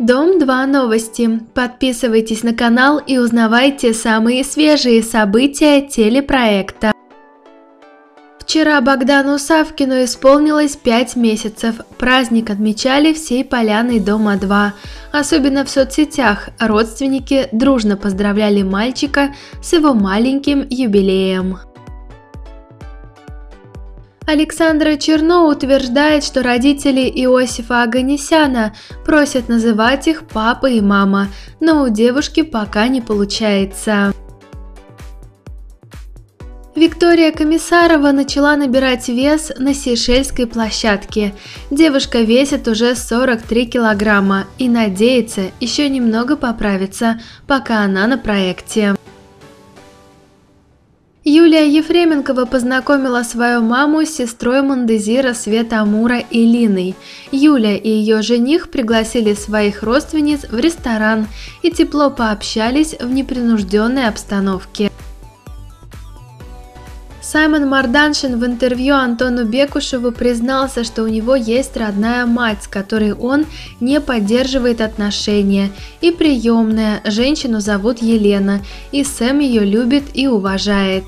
Дом 2 новости. Подписывайтесь на канал и узнавайте самые свежие события телепроекта. Вчера Богдану Савкину исполнилось 5 месяцев. Праздник отмечали всей поляной Дома 2. Особенно в соцсетях родственники дружно поздравляли мальчика с его маленьким юбилеем. Александра Черно утверждает, что родители Иосифа Аганесяна просят называть их папа и мама, но у девушки пока не получается. Виктория Комиссарова начала набирать вес на сейшельской площадке. Девушка весит уже 43 килограмма и надеется еще немного поправиться, пока она на проекте. Юлия Ефременкова познакомила свою маму с сестрой Мандезира Света Амура Элиной. Юля и ее жених пригласили своих родственниц в ресторан и тепло пообщались в непринужденной обстановке. Саймон Марданшин в интервью Антону Бекушеву признался, что у него есть родная мать, с которой он не поддерживает отношения, и приемная, женщину зовут Елена, и Сэм ее любит и уважает.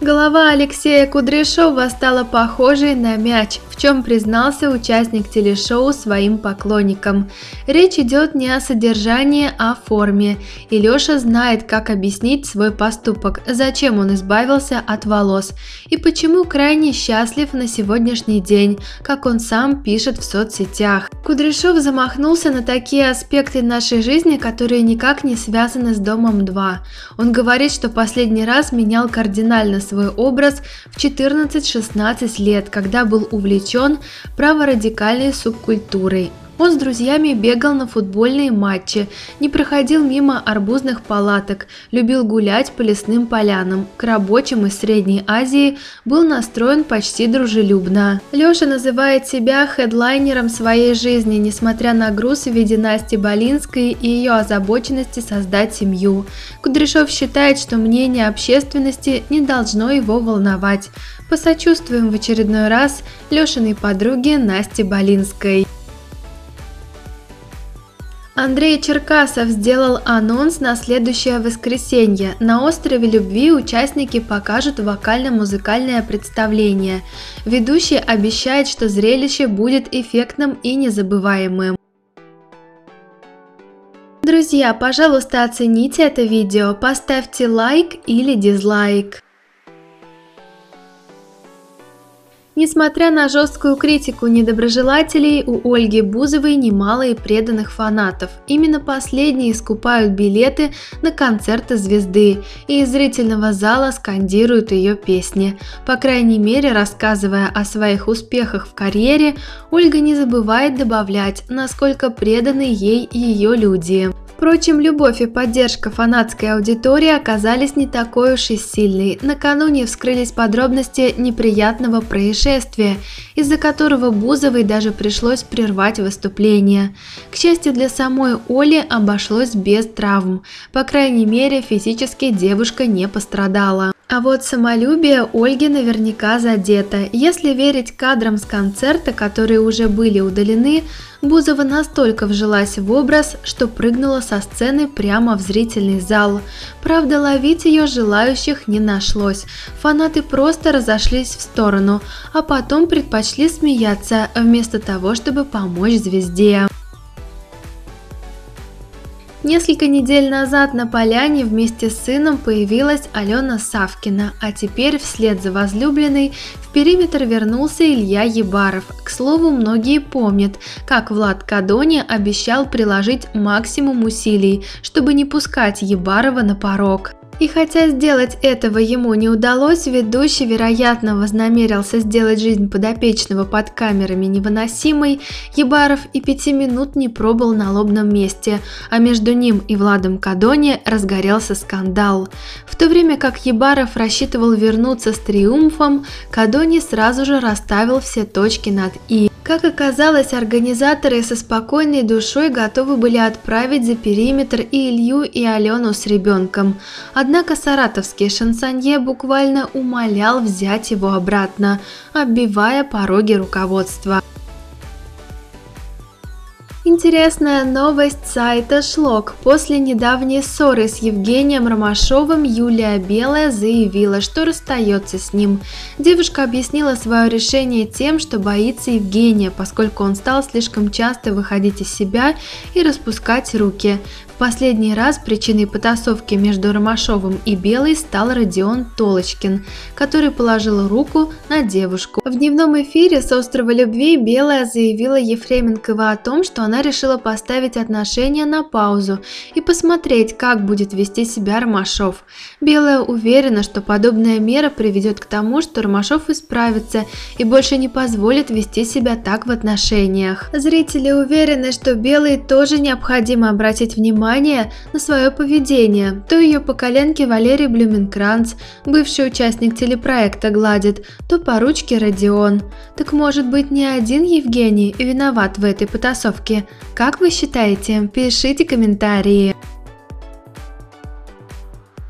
Голова Алексея Кудряшова стала похожей на мяч, в чем признался участник телешоу своим поклонникам. Речь идет не о содержании, а о форме. И Леша знает, как объяснить свой поступок, зачем он избавился от волос и почему крайне счастлив на сегодняшний день, как он сам пишет в соцсетях. Кудряшов замахнулся на такие аспекты нашей жизни, которые никак не связаны с Домом 2. Он говорит, что последний раз менял кардинально свой образ в 14-16 лет, когда был увлечен праворадикальной субкультурой. Он с друзьями бегал на футбольные матчи, не проходил мимо арбузных палаток, любил гулять по лесным полянам, к рабочим из Средней Азии был настроен почти дружелюбно. Леша называет себя хедлайнером своей жизни, несмотря на груз в виде Насти Болинской и ее озабоченности создать семью. Кудряшов считает, что мнение общественности не должно его волновать. Посочувствуем в очередной раз Лешиной подруге Насте Болинской. Андрей Черкасов сделал анонс на следующее воскресенье. На «Острове любви» участники покажут вокально-музыкальное представление. Ведущий обещает, что зрелище будет эффектным и незабываемым. Друзья, пожалуйста, оцените это видео, поставьте лайк или дизлайк. Несмотря на жесткую критику недоброжелателей, у Ольги Бузовой немало и преданных фанатов. Именно последние скупают билеты на концерты звезды и из зрительного зала скандируют ее песни. По крайней мере, рассказывая о своих успехах в карьере, Ольга не забывает добавлять, насколько преданы ей ее люди. Впрочем, любовь и поддержка фанатской аудитории оказались не такой уж и сильной. Накануне вскрылись подробности неприятного происшествия, из-за которого Бузовой даже пришлось прервать выступление. К счастью для самой Оли, обошлось без травм. По крайней мере, физически девушка не пострадала. А вот самолюбие Ольги наверняка задето. Если верить кадрам с концерта, которые уже были удалены, Бузова настолько вжилась в образ, что прыгнула со сцены прямо в зрительный зал. Правда, ловить ее желающих не нашлось. Фанаты просто разошлись в сторону, а потом предпочли смеяться, вместо того, чтобы помочь звезде. Несколько недель назад на поляне вместе с сыном появилась Алена Савкина, а теперь вслед за возлюбленной в периметр вернулся Илья Яббаров. К слову, многие помнят, как Влад Кадони обещал приложить максимум усилий, чтобы не пускать Яббарова на порог. И хотя сделать этого ему не удалось, ведущий, вероятно, вознамерился сделать жизнь подопечного под камерами невыносимой, Яббаров и 5 минут не пробыл на лобном месте, а между ним и Владом Кадони разгорелся скандал. В то время как Яббаров рассчитывал вернуться с триумфом, Кадони сразу же расставил все точки над «и». Как оказалось, организаторы со спокойной душой готовы были отправить за периметр и Илью, и Алену с ребенком. Однако саратовский шансонье буквально умолял взять его обратно, оббивая пороги руководства. Интересная новость сайта «Шлок». После недавней ссоры с Евгением Ромашовым Юлия Белая заявила, что расстается с ним. Девушка объяснила свое решение тем, что боится Евгения, поскольку он стал слишком часто выходить из себя и распускать руки. В последний раз причиной потасовки между Ромашовым и Белой стал Родион Толочкин, который положил руку на девушку. В дневном эфире с «Острова любви» Белая заявила Ефременкова о том, что она решила поставить отношения на паузу и посмотреть, как будет вести себя Ромашов. Белая уверена, что подобная мера приведет к тому, что Ромашов исправится и больше не позволит вести себя так в отношениях. Зрители уверены, что Белой тоже необходимо обратить внимание на свое поведение. То ее по коленке Валерий Блюменкранц, бывший участник телепроекта, гладит, то по ручке Родион. Так, может быть, не один Евгений виноват в этой потасовке? Как вы считаете? Пишите комментарии.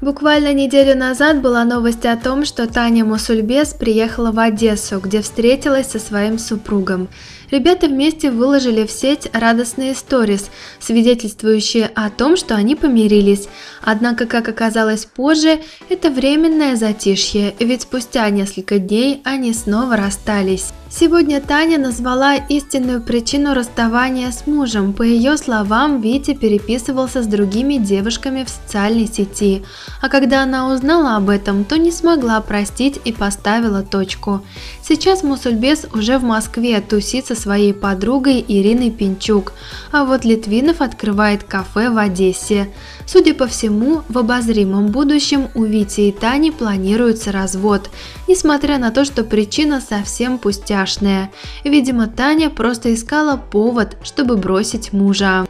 Буквально неделю назад была новость о том, что Таня Мусульбес приехала в Одессу, где встретилась со своим супругом. Ребята вместе выложили в сеть радостные сторис, свидетельствующие о том, что они помирились. Однако, как оказалось позже, это временное затишье, ведь спустя несколько дней они снова расстались. Сегодня Таня назвала истинную причину расставания с мужем. По ее словам, Витя переписывался с другими девушками в социальной сети. А когда она узнала об этом, то не смогла простить и поставила точку. Сейчас Мусульбес уже в Москве тусит со своей подругой Ириной Пинчук. А вот Литвинов открывает кафе в Одессе. Судя по всему, в обозримом будущем у Вити и Тани планируется развод, несмотря на то, что причина совсем пустяшная. Видимо, Таня просто искала повод, чтобы бросить мужа.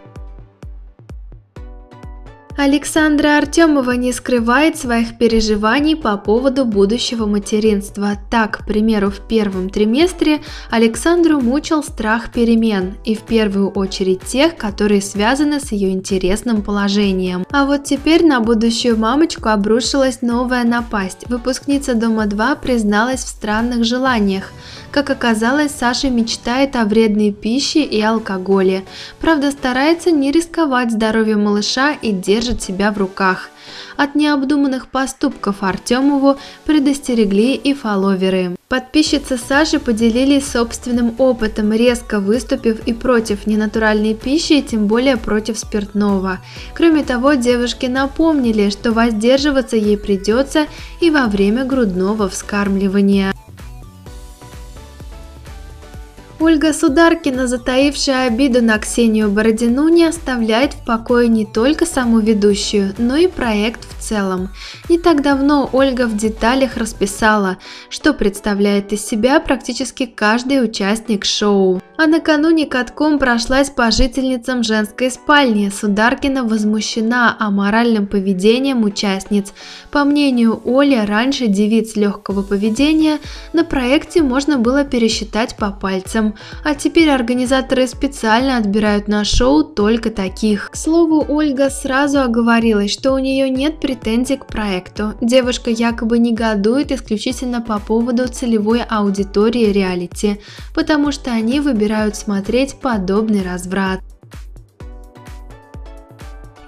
Александра Артемова не скрывает своих переживаний по поводу будущего материнства. Так, к примеру, в первом триместре Александру мучил страх перемен, и в первую очередь тех, которые связаны с ее интересным положением. А вот теперь на будущую мамочку обрушилась новая напасть. Выпускница Дома 2 призналась в странных желаниях. Как оказалось, Саша мечтает о вредной пище и алкоголе. Правда, старается не рисковать здоровьем малыша и держит себя в руках. От необдуманных поступков Артемову предостерегли и фолловеры. Подписчицы Саши поделились собственным опытом, резко выступив и против ненатуральной пищи, и тем более против спиртного. Кроме того, девушки напомнили, что воздерживаться ей придется и во время грудного вскармливания. Ольга Сударкина, затаившая обиду на Ксению Бородину, не оставляет в покое не только саму ведущую, но и проект в целом. Не так давно Ольга в деталях расписала, что представляет из себя практически каждый участник шоу. А накануне катком прошлась по жительницам женской спальни. Сударкина возмущена аморальным поведением участниц. По мнению Оли, раньше девиц легкого поведения на проекте можно было пересчитать по пальцам. А теперь организаторы специально отбирают на шоу только таких. К слову, Ольга сразу оговорилась, что у нее нет претензий к проекту. Девушка якобы негодует исключительно по поводу целевой аудитории реалити, потому что они выбирают смотреть подобный разврат.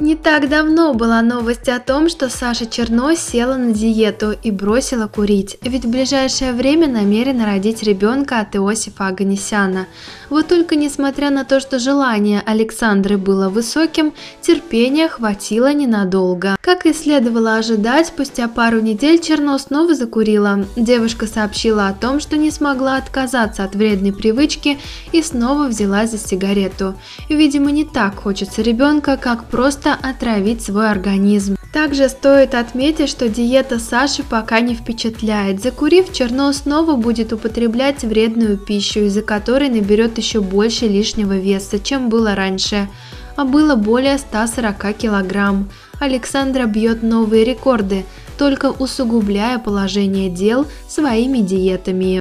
Не так давно была новость о том, что Саша Черно села на диету и бросила курить, ведь в ближайшее время намерена родить ребенка от Иосифа Аганесяна. Вот только несмотря на то, что желание Александры было высоким, терпения хватило ненадолго. Как и следовало ожидать, спустя пару недель Черно снова закурила. Девушка сообщила о том, что не смогла отказаться от вредной привычки и снова взялась за сигарету. Видимо, не так хочется ребенка, как просто отравить свой организм. Также стоит отметить, что диета Саши пока не впечатляет. Закурив, Черно снова будет употреблять вредную пищу, из-за которой наберет еще больше лишнего веса, чем было раньше, а было более 140 килограмм. Александра бьет новые рекорды, только усугубляя положение дел своими диетами.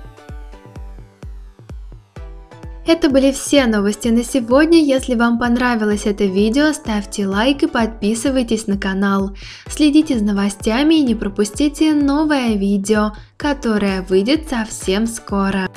Это были все новости на сегодня. Если вам понравилось это видео, ставьте лайк и подписывайтесь на канал. Следите за новостями и не пропустите новое видео, которое выйдет совсем скоро.